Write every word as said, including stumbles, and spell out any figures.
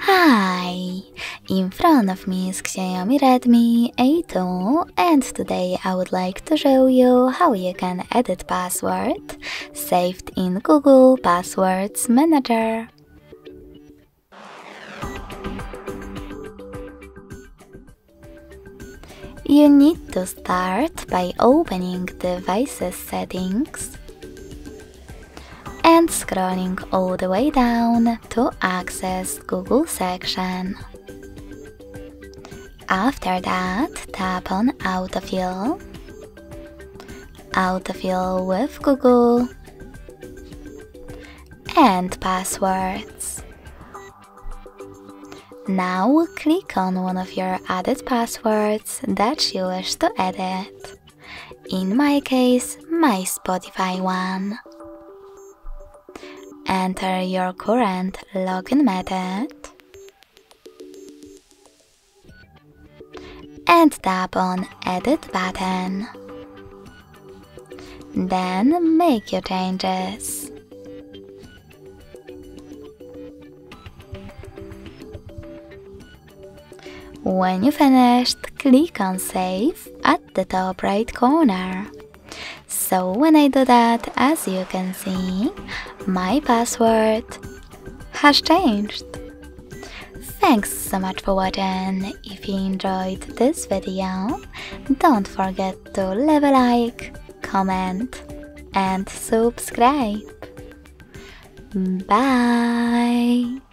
Hi! In front of me is Xiaomi Redmi A two, and today I would like to show you how you can edit password saved in Google Password Manager. You need to start by opening Devices settings and scrolling all the way down to access Google section. After that, tap on Autofill, Autofill with Google, and Passwords. Now click on one of your added passwords that you wish to edit. In my case, my Spotify one. Enter your current login method and tap on Edit button. Then make your changes. When you finished, click on Save at the top right corner. So when I do that, as you can see, my password has changed. Thanks so much for watching. If you enjoyed this video, don't forget to leave a like, comment, and subscribe. Bye!